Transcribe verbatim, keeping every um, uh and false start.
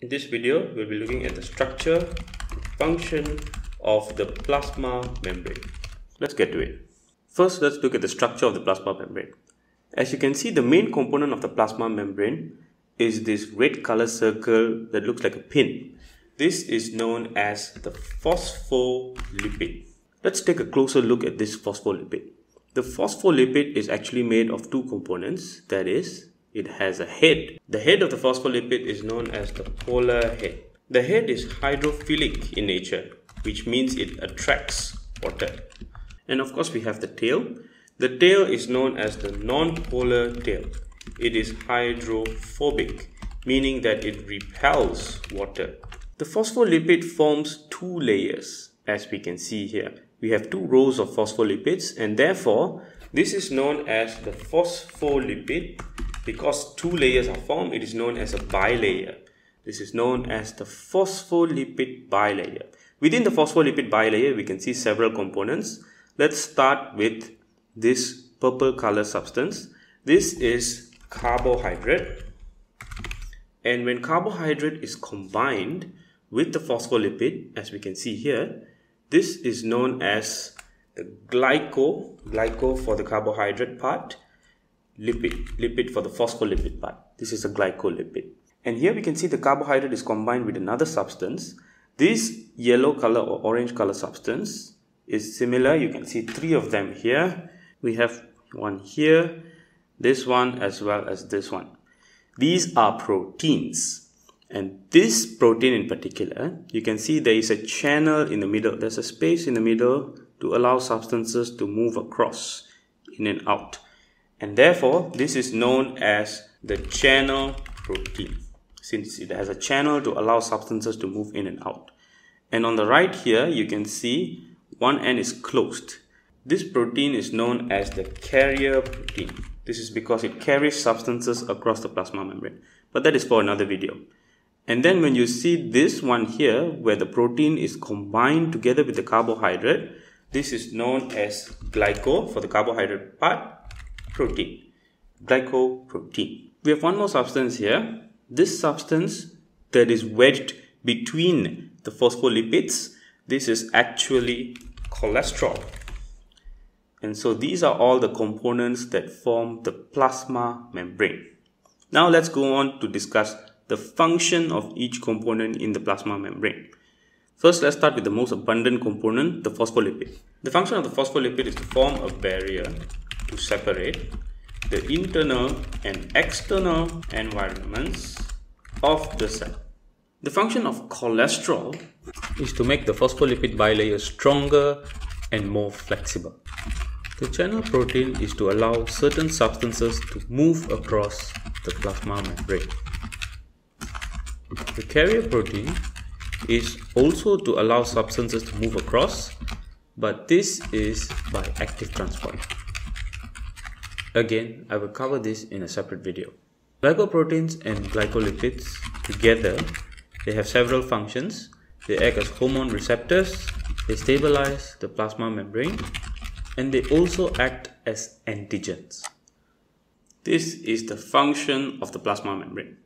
In this video, we'll be looking at the structure and function of the plasma membrane. Let's get to it. First, let's look at the structure of the plasma membrane. As you can see, the main component of the plasma membrane is this red color circle that looks like a pin. This is known as the phospholipid. Let's take a closer look at this phospholipid. The phospholipid is actually made of two components, that is, it has a head. The head of the phospholipid is known as the polar head. The head is hydrophilic in nature, which means it attracts water. And of course, we have the tail. The tail is known as the non-polar tail. It is hydrophobic, meaning that it repels water. The phospholipid forms two layers, as we can see here. We have two rows of phospholipids, and therefore, this is known as the phospholipid. Because two layers are formed, it is known as a bilayer. This is known as the phospholipid bilayer. Within the phospholipid bilayer, we can see several components. Let's start with this purple color substance. This is carbohydrate. And when carbohydrate is combined with the phospholipid, as we can see here, this is known as the glyco, glyco for the carbohydrate part, lipid, lipid for the phospholipid part. This is a glycolipid. And here we can see the carbohydrate is combined with another substance. This yellow color or orange color substance is similar. You can see three of them here. We have one here, this one, as well as this one. These are proteins. And this protein in particular, you can see there is a channel in the middle. There's a space in the middle to allow substances to move across, in and out. And therefore, this is known as the channel protein, since it has a channel to allow substances to move in and out. And on the right here, you can see one end is closed. This protein is known as the carrier protein. This is because it carries substances across the plasma membrane. But that is for another video. And then when you see this one here, where the protein is combined together with the carbohydrate, this is known as glyco for the carbohydrate part. Protein, glycoprotein. We have one more substance here. This substance that is wedged between the phospholipids, this is actually cholesterol. And so these are all the components that form the plasma membrane. Now let's go on to discuss the function of each component in the plasma membrane. First, let's start with the most abundant component, the phospholipid. The function of the phospholipid is to form a barrier to separate the internal and external environments of the cell. The function of cholesterol is to make the phospholipid bilayer stronger and more flexible. The channel protein is to allow certain substances to move across the plasma membrane. The carrier protein is also to allow substances to move across, but this is by active transport. Again, I will cover this in a separate video. Glycoproteins and glycolipids together, they have several functions. They act as hormone receptors, they stabilize the plasma membrane, and they also act as antigens. This is the function of the plasma membrane.